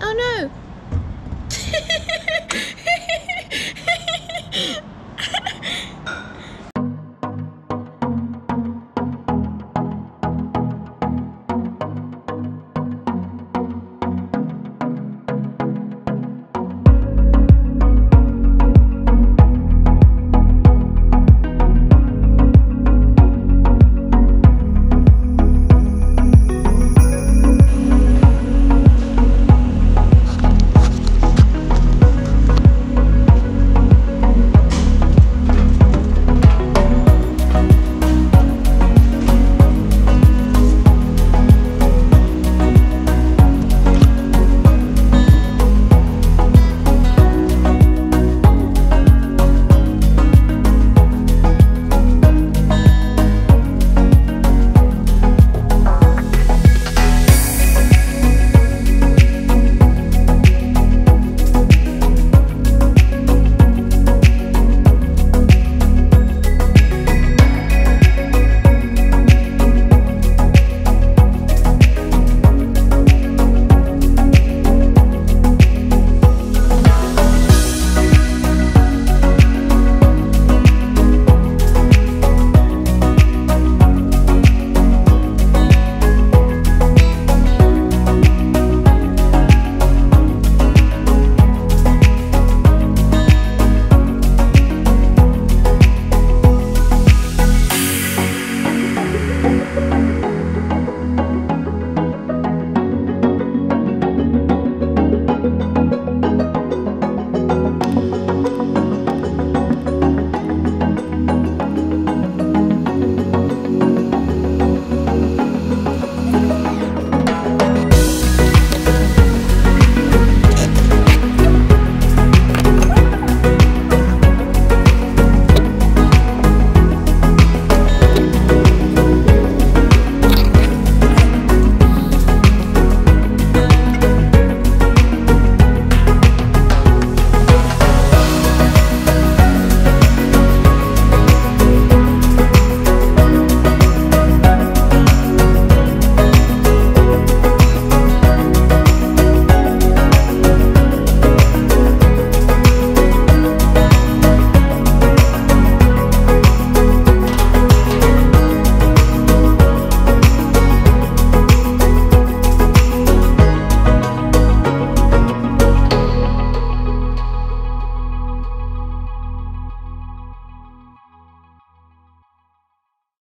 Oh no!